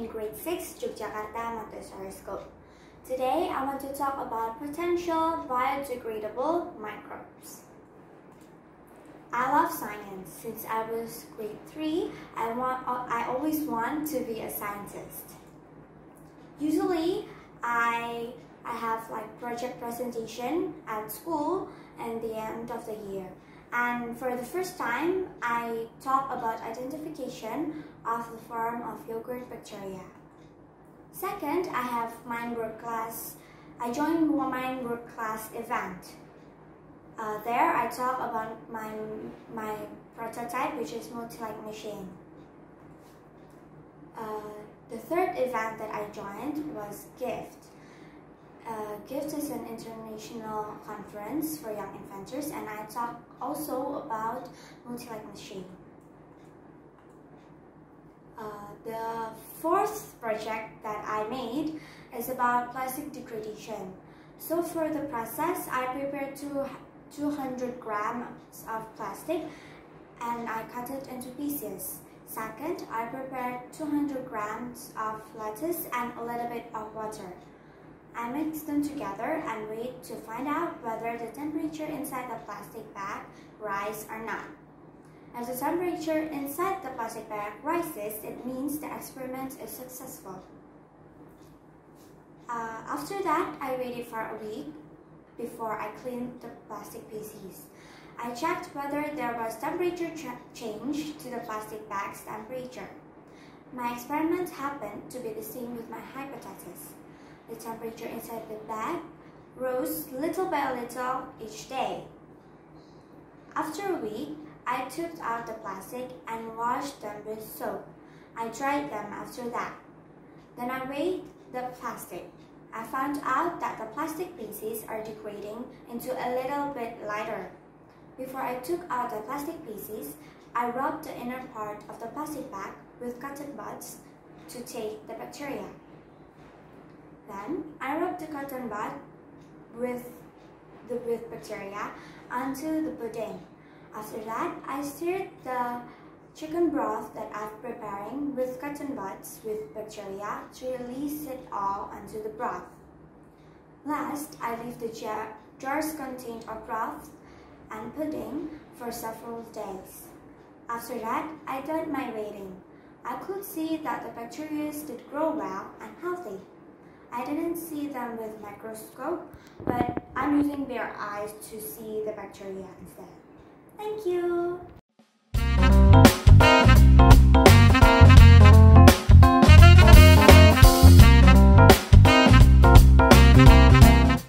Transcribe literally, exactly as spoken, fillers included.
in grade six, Jogjakarta Montessori School. Today, I want to talk about potential biodegradable microbes. I love science. Since I was grade three, I, want, I always want to be a scientist. Usually, I, I have like project presentation at school at the end of the year. And for the first time, I talk about identification of the form of yogurt bacteria. Second, I have Mindwork class. I joined one Mindwork class event. Uh, there, I talk about my, my prototype, which is multi-like machine. Uh, the third event that I joined was GIFT. Uh, GIFT is an international conference for young inventors, and I talk also about multi-like machine. Uh, the fourth project that I made is about plastic degradation. So for the process, I prepared two hundred grams of plastic and I cut it into pieces. Second, I prepared two hundred grams of lettuce and a little bit of water. I mix them together and wait to find out whether the temperature inside the plastic bag rises or not. As the temperature inside the plastic bag rises, it means the experiment is successful. Uh, after that, I waited for a week before I cleaned the plastic pieces. I checked whether there was temperature change to the plastic bag's temperature. My experiment happened to be the same with my hypothesis. The temperature inside the bag rose little by little each day. After a week, I took out the plastic and washed them with soap. I dried them after that. Then I weighed the plastic. I found out that the plastic pieces are degrading into a little bit lighter. Before I took out the plastic pieces, I rubbed the inner part of the plastic bag with cotton buds to take the bacteria. Then, I rubbed the cotton bud with the with bacteria onto the pudding. After that, I stirred the chicken broth that I'm preparing with cotton buds with bacteria to release it all onto the broth. Last, I leave the jar, jars contained of broth and pudding for several days. After that, I done my weighing. I could see that the bacteria did grow well and healthy. I didn't see them with microscope, but I'm using bare eyes to see the bacteria instead. Thank you!